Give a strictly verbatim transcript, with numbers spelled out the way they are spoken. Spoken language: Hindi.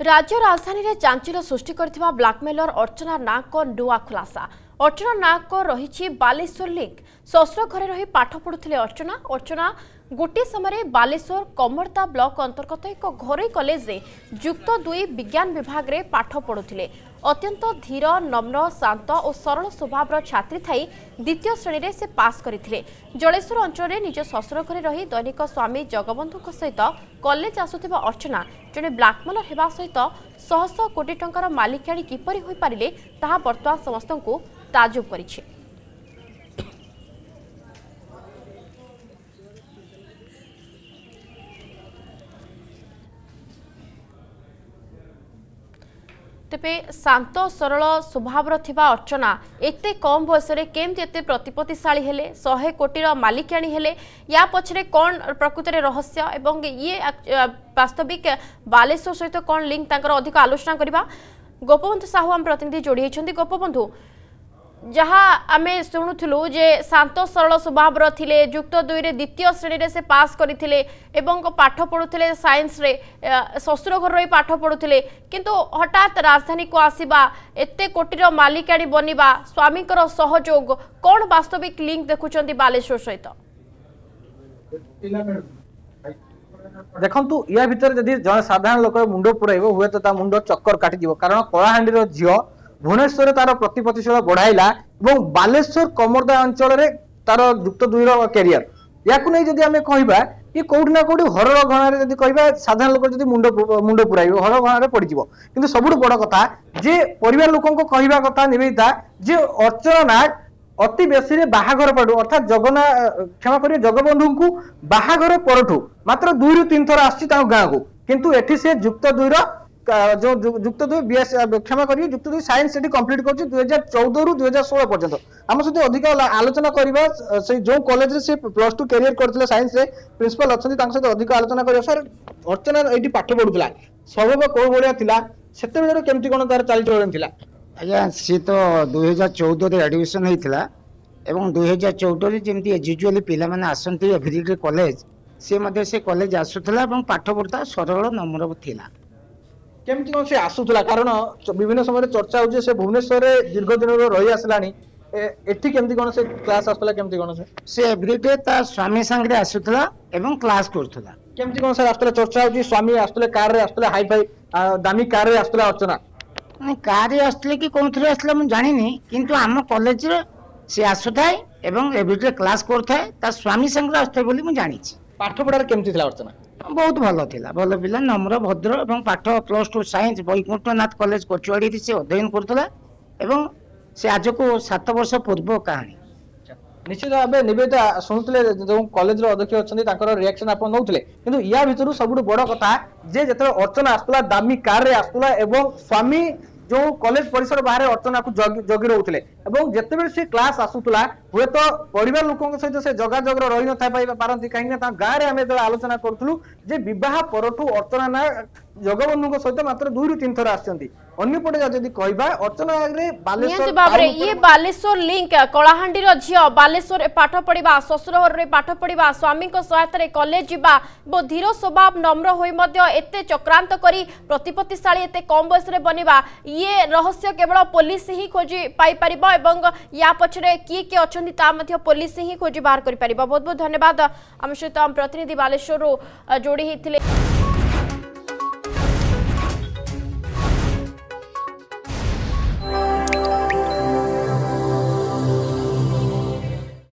राज्य राजधानी रे चांचल्य सृष्टि करथिबा ब्लैकमेलर अर्चना नाग को नुआ खुलासा। अर्चना नाग को रही बालेश्वर लिंक। ससुर घरे रही पाठ पढ़ुथिले अर्चना अर्चना गोटे समय बालेश्वर कमरता ब्लॉक अंतर्गत एक घर कॉलेज रे युक्त दुई विज्ञान विभाग रे पाठ पढ़ुथिले। अत्यंत धीर नम्र शांत और सरल स्वभाव छात्री थाई द्वितीय श्रेणी रे से पास करथिले। जलेश्वर अंचल रे निज ससुर घरे रही दैनिक स्वामी जगबंधु सहित कॉलेज आसुथिबा अर्चना जने ब्लैकमेलर हेबा सहित शह शह कोटी टंकार मालिकाणी किपरि होई पारिले ताहा वर्तमान समस्तंकु ताजुब करिछि। तेबे शांत सरल स्वभाव अर्चना एते कम बयस रे केमती एते प्रतिपत्तिशाली हेले, सौ कोटीर मालिकाणी हेले, या पछरे कोन प्रकृति रे रहस्य एवं ये वास्तविक बालेश्वर सहित कोन लिंक तांकर अधिक आलोचना करबा। गोपबंधु साहू आम प्रतिनिधि जोड़ी होइछन्ती। गोपबंधु, जहाँ आम शुणुलू जे शांत सरल स्वभाव थिले, युक्त दुई रे द्वितीय श्रेणी रे से पास करथिले एवं पाठ पढ़ुथिले साइंस रे, ससुर घर रही पाठ पढ़ुथिले, किंतु हठात राजधानी को आसीबा, एते कोटीर मालिकाणी बनिबा, स्वामीकर सहयोग, कोन वास्तविक लिंक देखुचंती बालेश्वर सहित? देखंतु या भितर जदि जन साधारण लोक मुंड पुराइबो हुए त ता मुंड चक्कर काटि दिबो। कारण कोलाहांडी रो झियो भुवनेश्वर तार प्रतिपत्तिशील बढ़ाइला और बालेश्वर कमरदा अंचल तार युक्त दुईर कैरियर या नहीं जब आम कह ये कौटी ना कौटी हर घणारे जब कह साधारण लोक जब मुंड मुंड पुराइब हर घणारे पड़ जाव। किंतु सबुठ बड़ कथा जे परिवार लोकन कहवा कथा निवेदिता जे अर्चना नाग अति बेसी बाहाघर पर अर्थात जगन्ना क्षमा करिए जगबंधु को बाहाघर परठू मात्र दुई रु तीन थर आसी गाँ को किंतु एठी से युक्त दुईर जो युक्त दुई बीएस क्षमा करिए युक्त दुई साइंस कंप्लीट कर दो हज़ार चौदह रु दो हज़ार सोलह पर्यंत आम सहित अधिक आलोचना करवा से जो कॉलेज से प्लस टू कैरियर करते साइंस प्रिंसिपल अच्छा सहित अधिक आलोचना कर सर अर्चना ये पाठ पढ़ुला स्वभाव कौ भाया से कमी कौन तरह चालचलन थी? आज सी तो दुई हजार चौदह एडमिशन होता है। दुई हजार चौदह जमी एजुजुआली पाने आसती एभ्रिडे कॉलेज सी से कॉलेज आसूला और पाठ पढ़ता सरल नम्र थी केमती कौन से आसूला कारण विभिन्न समय चर्चा हो भुवनेश्वर में दीर्घ दिन रही आसला एठी केमती कौन से क्लास आसला केमती कौन से एवरीडे ता स्वामी संगे आसूला एवं क्लास करथला केमती कौन से आसला चर्चा हो स्वामी आसले कार रे आसले हाई फाई दामी कार रे आसला अर्चना नहीं कार रे आसले कि कोन थरे आसला म जानि नै किंतु हम कॉलेज रे से आसुथाय एवं एवरीडे क्लास करथाय ता स्वामी संगे आसथे बोली म जानि छी। पाठ पढ़ार केमती थला अर्चना? बहुत भल था भल पा नम्र भद्र और पाठ plus two science Baikunthnath college Kochuadi से अध्ययन करुला से आज को सात वर्ष पूर्व कहानी निश्चित भाव में निवेदिता शुणुते जो कॉलेज अध्यक्ष अच्छा रिएक्शन आप नौते कि या भितर सब बड़ कथा जे जो अर्चना आसूला दामी कार आसूला स्वामी जो कॉलेज परिसर बाहर अर्चना को जगी रोले जितेबाला सी क्लास आसूला हूँ तो परिवार लोकों सहित से जगाजगर रही न पारती कहीं गाँव में आम जो आलोचना करूँ जे बह पर अर्चना नाग जगबंधु सहित मात्र दुई रु तीन थर आसपटे जब कह अर्चना बालेश्वर ये बालेश्वर लिंक कलाहांडी झील बालेश्वर पाठ पढ़ा ससुर घर में पाठ पढ़ा स्वामी सहायतार कॉलेज जावा धीर स्वभाव नम्र होते चक्रांत कर प्रतिपत्तिशाली एत कम बयस बनवा ये रहस्य केवल पुलिस ही खोजी पाइपर या पछरे किए किए अच्छा पुलिस ही खोजी बाहर कर। बहुत बहुत धन्यवाद आम सहित प्रतिनिधि बालेश्वर जोड़ी होते।